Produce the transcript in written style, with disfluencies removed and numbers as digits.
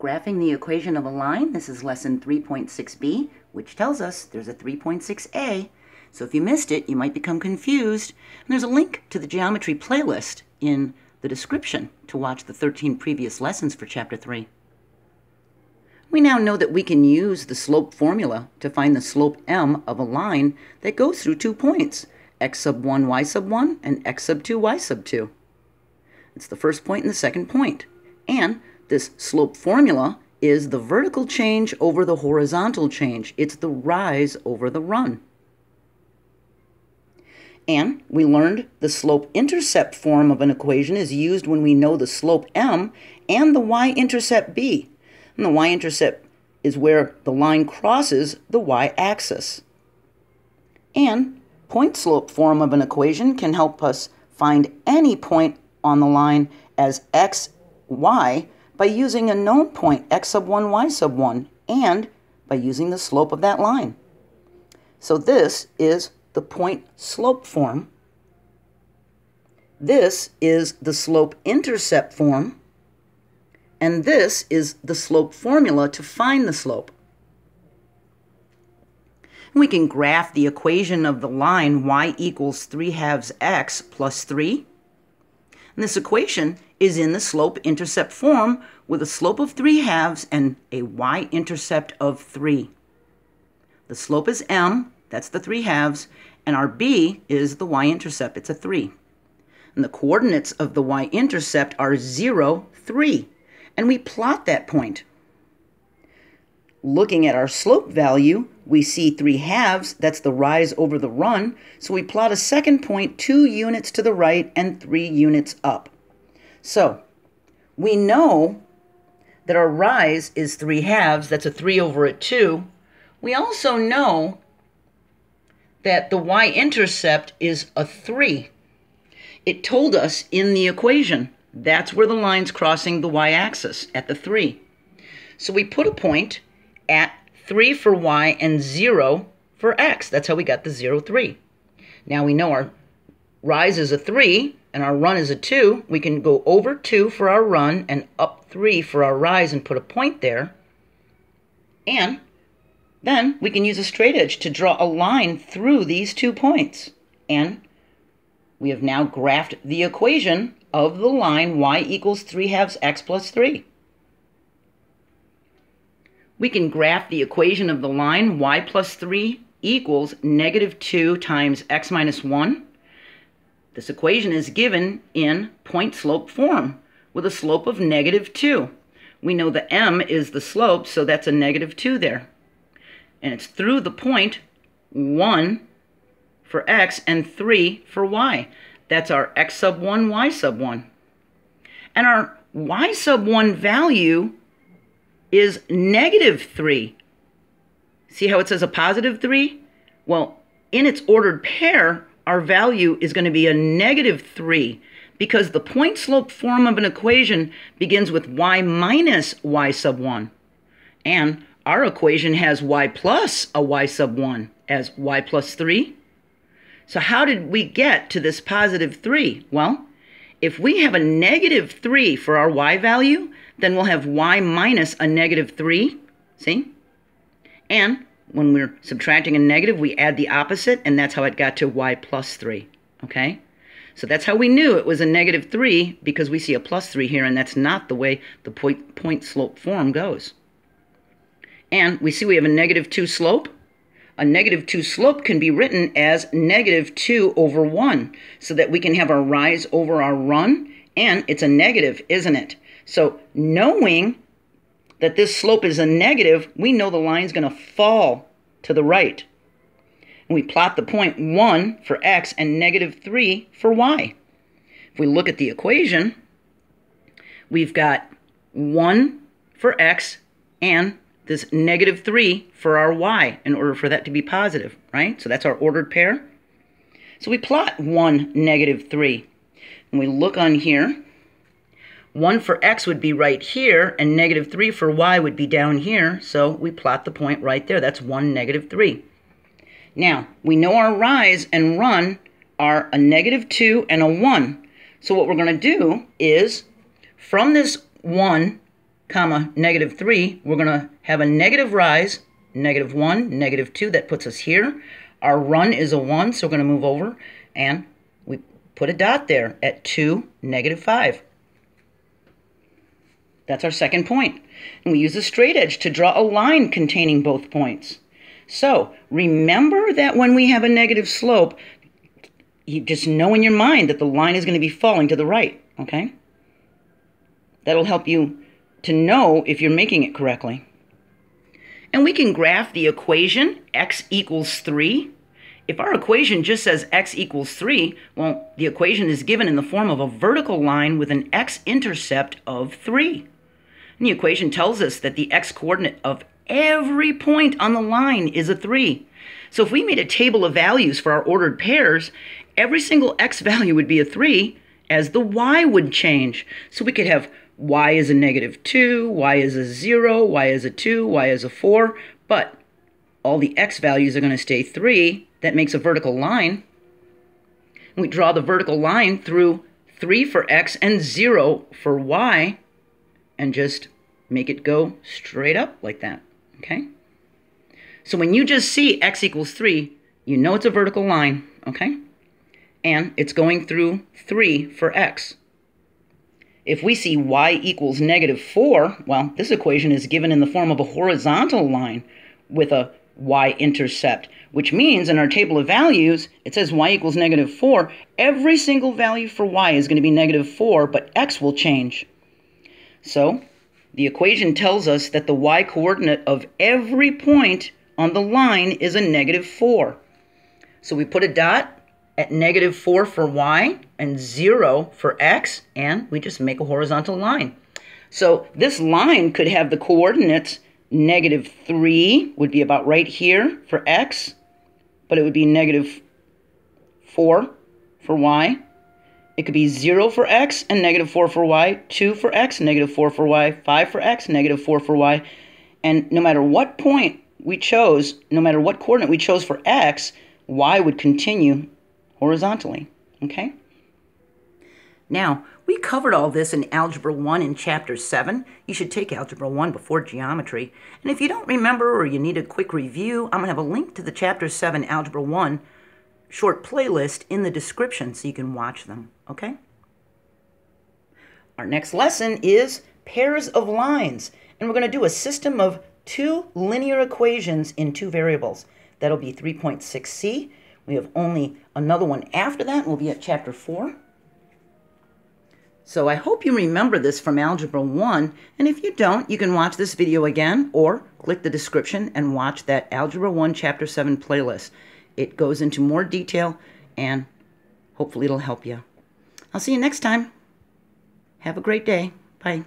Graphing the equation of a line, this is lesson 3.6b, which tells us there's a 3.6a. So if you missed it, you might become confused. And there's a link to the geometry playlist in the description to watch the 13 previous lessons for Chapter 3. We now know that we can use the slope formula to find the slope m of a line that goes through 2 points, x sub 1, y sub 1, and x sub 2, y sub 2. It's the first point and the second point. And this slope formula is the vertical change over the horizontal change. It's the rise over the run. And we learned the slope-intercept form of an equation is used when we know the slope m and the y-intercept b. And the y-intercept is where the line crosses the y-axis. And point-slope form of an equation can help us find any point on the line as x, y, by using a known point, x sub 1, y sub 1, and by using the slope of that line. So this is the point slope form. This is the slope intercept form. And this is the slope formula to find the slope. We can graph the equation of the line y equals 3/2 x plus 3. And this equation is in the slope-intercept form with a slope of 3/2 and a y-intercept of 3. The slope is m, that's the 3/2, and our b is the y-intercept, it's a 3. And the coordinates of the y-intercept are 0, 3, and we plot that point. Looking at our slope value, we see 3/2, that's the rise over the run, so we plot a second point 2 units to the right and 3 units up. So we know that our rise is 3/2, that's a 3/2. We also know that the y-intercept is a 3. It told us in the equation, that's where the line's crossing the y-axis, at the 3. So we put a point at 3 for y and 0 for x. That's how we got the 0, 3. Now we know our rise is a 3, and our run is a 2, we can go over 2 for our run and up 3 for our rise and put a point there. And then we can use a straight edge to draw a line through these 2 points. And we have now graphed the equation of the line y equals 3/2 x plus 3. We can graph the equation of the line y plus 3 equals -2 times x minus 1. This equation is given in point-slope form with a slope of -2. We know the m is the slope, so that's a -2 there. And it's through the point 1 for x and 3 for y. That's our x sub 1, y sub 1. And our y sub 1 value is -3. See how it says a positive 3? Well, in its ordered pair, our value is going to be a -3 because the point slope form of an equation begins with y minus y sub 1. And our equation has y plus a y sub 1 as y plus 3. So how did we get to this positive 3? Well, if we have a -3 for our y value, then we'll have y minus a -3. See? And when we're subtracting a negative, we add the opposite, and that's how it got to y plus 3, okay? So that's how we knew it was a -3, because we see a plus 3 here, and that's not the way the point-slope form goes. And we see we have a -2 slope. A -2 slope can be written as -2/1, so that we can have our rise over our run, and it's a negative, isn't it? So knowing that this slope is a negative, we know the line's going to fall to the right. And we plot the point 1 for x and -3 for y. If we look at the equation, we've got 1 for x and this -3 for our y in order for that to be positive, right? So that's our ordered pair. So we plot 1, -3. And we look on here. 1 for x would be right here, and -3 for y would be down here, so we plot the point right there. That's 1, -3. Now, we know our rise and run are a -2 and a 1. So what we're going to do is, from this 1 comma, negative 3, we're going to have a negative rise, negative 1, negative 2. That puts us here. Our run is a 1, so we're going to move over, and we put a dot there at 2, negative 5. That's our second point. And we use a straight edge to draw a line containing both points. So remember that when we have a negative slope, you just know in your mind that the line is going to be falling to the right, okay? That'll help you to know if you're making it correctly. And we can graph the equation x equals 3. If our equation just says x equals 3, well, the equation is given in the form of a vertical line with an x-intercept of 3. And the equation tells us that the x-coordinate of every point on the line is a 3. So if we made a table of values for our ordered pairs, every single x value would be a 3 as the y would change. So we could have y is a negative 2, y is a 0, y is a 2, y is a 4, but all the x values are going to stay 3. That makes a vertical line. And we draw the vertical line through 3 for x and 0 for y, and just make it go straight up like that, okay? So when you just see x equals 3, you know it's a vertical line, okay? And it's going through 3 for x. If we see y equals negative 4, well, this equation is given in the form of a horizontal line with a y-intercept, which means in our table of values, it says y equals negative 4. Every single value for y is going to be negative 4, but x will change. So the equation tells us that the y-coordinate of every point on the line is a negative 4. So we put a dot at negative 4 for y and 0 for x, and we just make a horizontal line. So this line could have the coordinates negative 3 would be about right here for x, but it would be negative 4 for y. It could be 0 for x and negative 4 for y, 2 for x, negative 4 for y, 5 for x, negative 4 for y. And no matter what point we chose, no matter what coordinate we chose for x, y would continue horizontally, okay? Now, we covered all this in Algebra 1 in Chapter 7. You should take Algebra 1 before Geometry. And if you don't remember or you need a quick review, I'm going to have a link to the Chapter 7 Algebra 1 short playlist in the description so you can watch them, okay? Our next lesson is pairs of lines. And we're going to do a system of two linear equations in two variables. That'll be 3.6c. We have only another one after that. We'll be at Chapter 4. So I hope you remember this from Algebra 1. And if you don't, you can watch this video again or click the description and watch that Algebra 1 Chapter 7 playlist. It goes into more detail and hopefully it'll help you. I'll see you next time. Have a great day. Bye.